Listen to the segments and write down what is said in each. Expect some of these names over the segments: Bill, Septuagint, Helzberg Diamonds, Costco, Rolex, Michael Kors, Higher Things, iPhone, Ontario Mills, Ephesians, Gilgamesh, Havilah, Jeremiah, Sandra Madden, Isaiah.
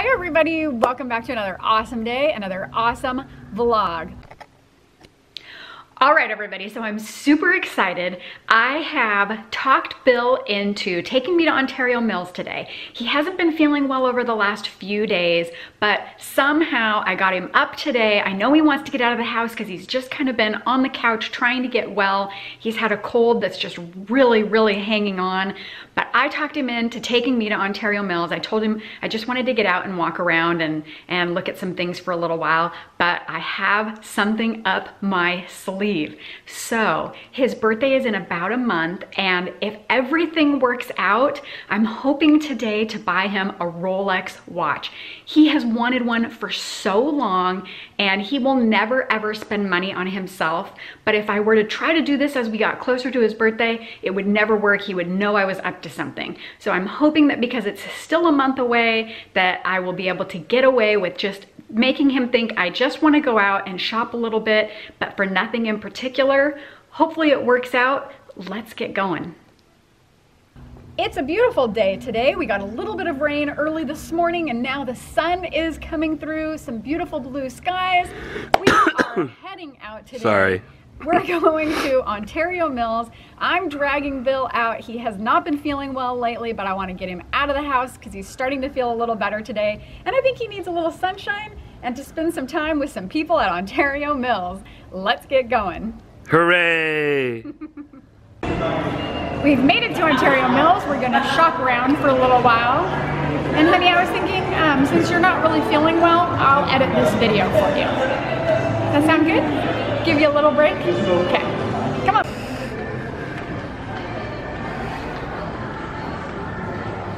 Hi everybody, welcome back to another awesome day, another awesome vlog. All right everybody, so I'm super excited. I have talked Bill into taking me to Ontario Mills today. He hasn't been feeling well over the last few days, but somehow I got him up today. I know he wants to get out of the house because he's just kind of been on the couch trying to get well. He's had a cold that's just really hanging on, but I talked him into taking me to Ontario Mills. I told him I just wanted to get out and walk around and look at some things for a little while, but I have something up my sleeve. So his birthday is in about a month, and if everything works out, I'm hoping today to buy him a Rolex watch. He has wanted one for so long, and he will never ever spend money on himself, but if I were to try to do this as we got closer to his birthday, it would never work. He would know I was up to something. So I'm hoping that because it's still a month away, that I will be able to get away with just making him think I just want to go out and shop a little bit, but for nothing in particular. Hopefully it works out. Let's get going. It's a beautiful day today. We got a little bit of rain early this morning, and now the sun is coming through. Some beautiful blue skies. We are heading out today. Sorry. We're going to Ontario Mills. I'm dragging Bill out. He has not been feeling well lately, but I want to get him out of the house because he's starting to feel a little better today. And I think he needs a little sunshine and to spend some time with some people at Ontario Mills. Let's get going. Hooray! We've made it to Ontario Mills. We're going to shop around for a little while. And honey, I was thinking, since you're not really feeling well, I'll edit this video for you. Does that sound good? Give you a little break? Okay, come on.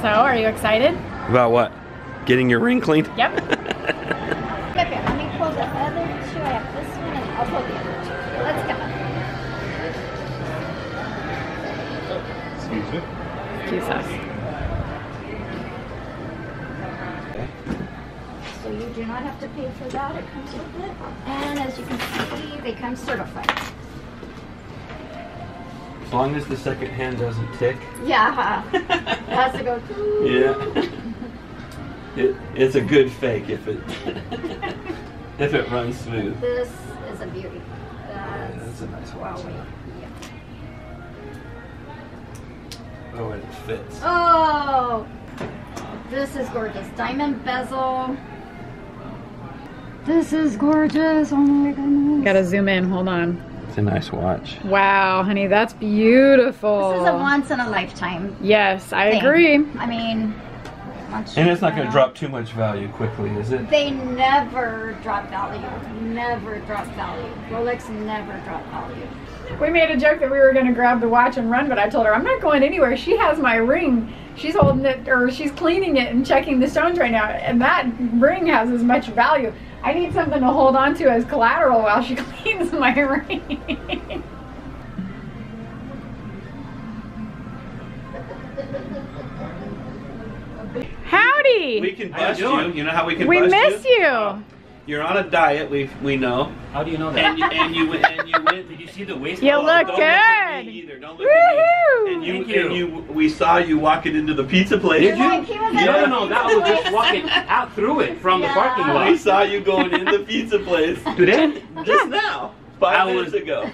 So, are you excited? About what? Getting your ring cleaned? Yep. Okay, let me pull the other two. I have this one and I'll pull the other two. Let's go. Excuse me. Excuse us. So you do not have to pay for that, it comes with it. And as you can see, they come certified. As long as the second hand doesn't tick. Yeah, it has to go through. Yeah. It's a good fake if it if it runs smooth. This is a beauty. That's a nice watch. Wow. Yeah. Oh, and it fits. Oh, this is gorgeous. Diamond bezel. This is gorgeous, oh my goodness. Gotta zoom in, hold on. It's a nice watch. Wow, honey, that's beautiful. This is a once in a lifetime. Yes, I agree. I mean, and it's not gonna drop too much value quickly, is it? They never drop value, never drop value. Rolex never drop value. We made a joke that we were gonna grab the watch and run, but I told her, I'm not going anywhere, she has my ring. She's holding it, or she's cleaning it and checking the stones right now, and that ring has as much value. I need something to hold on to as collateral while she cleans my ring. Howdy! We can bust you. You know how we can bust you? We miss you. You're on a diet, we know. How do you know that? And you went, did you see the waist? You look good. Don't look at me either. Don't look at me. We saw you walking into the pizza place. Did you? No, that was just walking out through it from the parking lot. We saw you going in the pizza place. Today? Just now. 5 hours ago.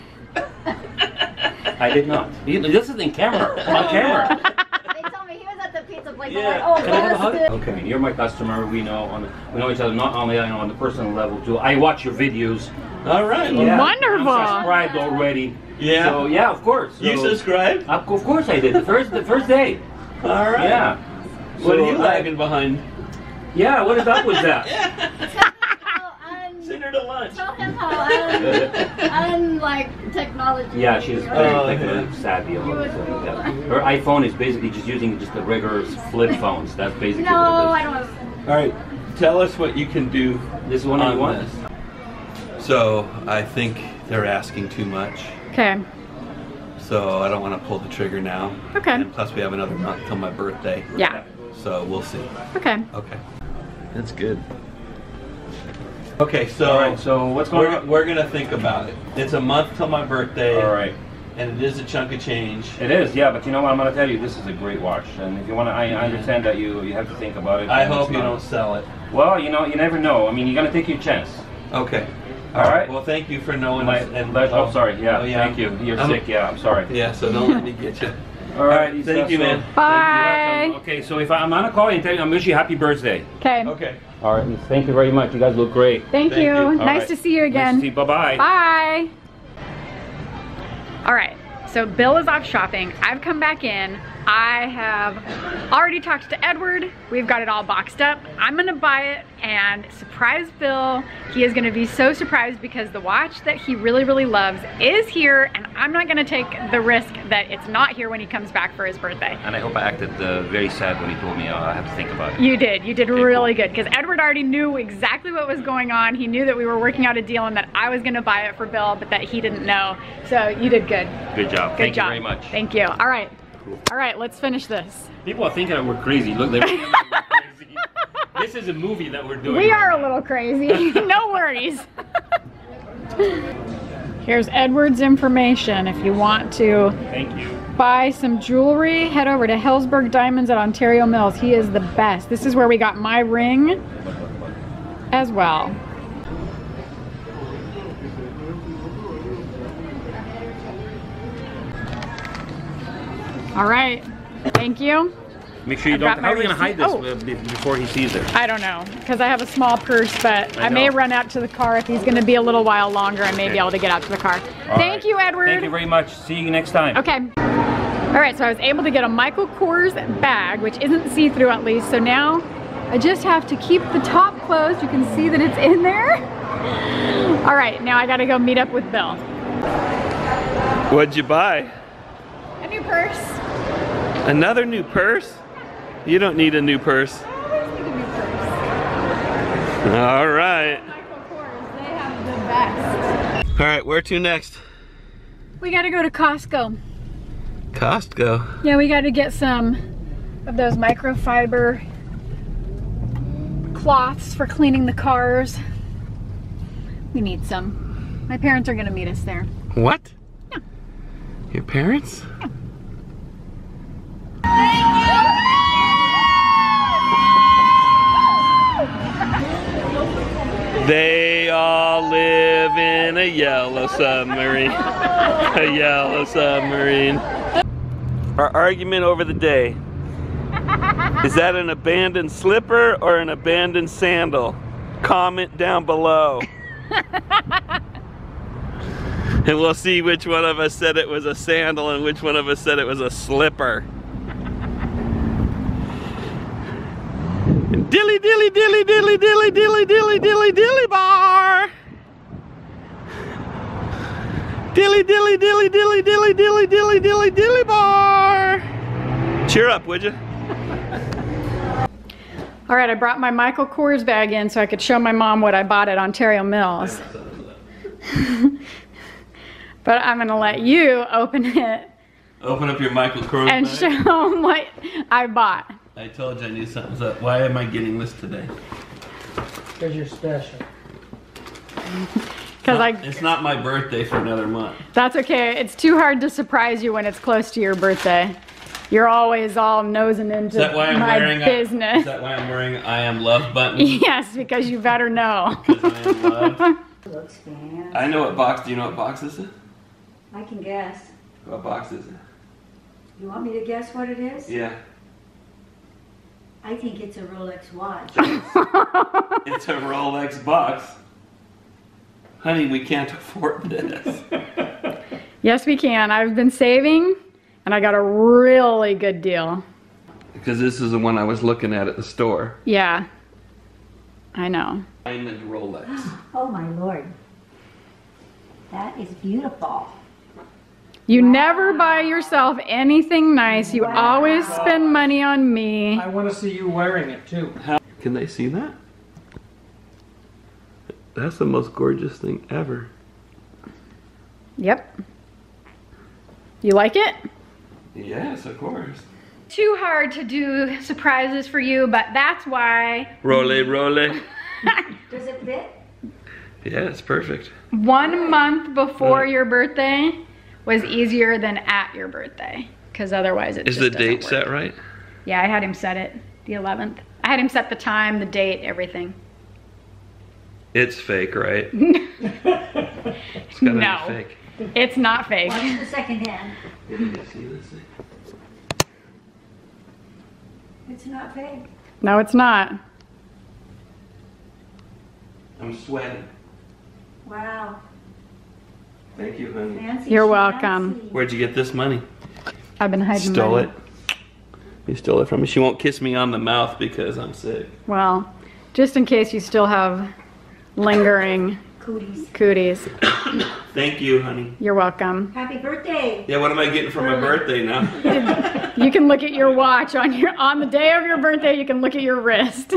I did not. This is in camera. On camera. Like, yeah. Oh, okay, I mean, you're my customer. We know we know each other not only on the personal level too. I watch your videos. All right, yeah. Wonderful. I'm subscribed already. Yeah. So yeah, of course. So, you subscribed? Of course I did. The first day. All right. Yeah. So, what are you lagging behind? Yeah. What is up with that? Send her to lunch. Tell him how unlike technology. Yeah, she's very like a savvy. Her iPhone is basically just using the regular flip phones. That's basically what it is. No, I don't understand. All right, tell us what you can do. This one I want. So I think they're asking too much. Okay. So I don't want to pull the trigger now. Okay. And plus we have another month till my birthday. Yeah. So we'll see. Okay. Okay. That's good. Okay, so, right, so what's going on? We're gonna think about it. It's a month till my birthday. All right. And it is a chunk of change. It is, yeah, but you know what, I'm going to tell you, this is a great watch. And if you want to, I understand that you have to think about it. I hope you don't sell it. Well, you know, you never know. I mean, you're going to take your chance. Okay. All right. Well, thank you for knowing us. Oh, sorry. Yeah, thank you. You're sick. Yeah, I'm sorry. Yeah, so don't let me get you. All right. Thank you, man. Bye. Okay, so if I'm on a call, I'm wishing you happy birthday. Okay. Okay. All right. Thank you very much. You guys look great. Thank you. Nice to see you again. Nice to see you. Bye-bye. Bye. All right, so Bill is off shopping. I've come back in. I have already talked to Edward. We've got it all boxed up. I'm gonna buy it and surprise Bill. He is gonna be so surprised because the watch that he really, really loves is here, and I'm not gonna take the risk that it's not here when he comes back for his birthday. And I hope I acted very sad when he told me I have to think about it. You did really good, because Edward already knew exactly what was going on. He knew that we were working out a deal and that I was gonna buy it for Bill, but that he didn't know. So you did good. Good job. Good job. Thank you very much. Thank you. All right. All right, let's finish this. People are thinking that we're crazy. Look, they're really crazy. This is a movie that we're doing. We are a little crazy. No worries. Here's Edward's information. If you want to buy some jewelry, head over to Helzberg Diamonds at Ontario Mills. He is the best. This is where we got my ring as well. All right, thank you. Make sure you don't. How are we gonna hide this before he sees it? I don't know, because I have a small purse, but I may run out to the car if he's gonna be a little while longer. I may be able to get out to the car. Thank you, Edward. Thank you very much. See you next time. Okay. All right, so I was able to get a Michael Kors bag, which isn't see-through at least. So now I just have to keep the top closed. You can see that it's in there. All right, now I gotta go meet up with Bill. What'd you buy? A new purse. Another new purse? You don't need a new purse. I always need a new purse. All right. Michael Kors, they have the best. All right, where to next? We gotta go to Costco. Costco? Yeah, we gotta get some of those microfiber cloths for cleaning the cars. We need some. My parents are gonna meet us there. What? Yeah. Your parents? Yeah. They all live in a yellow submarine. A yellow submarine. Our argument over the day. Is that an abandoned slipper or an abandoned sandal? Comment down below. And we'll see which one of us said it was a sandal and which one of us said it was a slipper. Dilly dilly dilly dilly dilly dilly dilly dilly dilly bar. Dilly dilly dilly dilly dilly dilly dilly dilly dilly bar. Cheer up, would you? All right, I brought my Michael Kors bag in so I could show my mom what I bought at Ontario Mills. But I'm gonna let you open it. Open up your Michael Kors and bag. And show them what I bought. I told you I knew something's up. Why am I getting this today? Because you're special. It's not my birthday for another month. That's okay. It's too hard to surprise you when it's close to your birthday. You're always all nosing into my business. Is that why I'm wearing I Am Love button? Yes, because you better know. Because I am loved. It looks fancy. I know what box. Do you know what box this is? I can guess. What box is it? You want me to guess what it is? Yeah. I think it's a Rolex watch. It's a Rolex box. Honey, we can't afford this. Yes, we can. I've been saving, and I got a really good deal. Because this is the one I was looking at the store. Yeah. I know. Diamond Rolex. Oh, my Lord. That is beautiful. You never buy yourself anything nice. You always spend money on me. I want to see you wearing it too. Can they see that? That's the most gorgeous thing ever. Yep. You like it? Yes, of course. Too hard to do surprises for you, but that's why. Rolle, rolle. Does it fit? Yeah, it's perfect. 1 month before your birthday. was easier than at your birthday, because otherwise it just doesn't work. Is the date set right? Yeah, I had him set it, the 11th. I had him set the time, the date, everything. It's fake, right? It's gotta be fake. It's not fake. Watch the second hand. It's not fake. No, it's not. I'm sweating. Wow. Thank you, honey. Fancy. You're welcome. Fancy. Where'd you get this money? I've been hiding money. You stole it from me. She won't kiss me on the mouth because I'm sick. Well, just in case you still have lingering cooties. Thank you, honey. You're welcome. Happy birthday. Yeah, what am I getting for my birthday now? You can look at your watch on the day of your birthday. You can look at your wrist.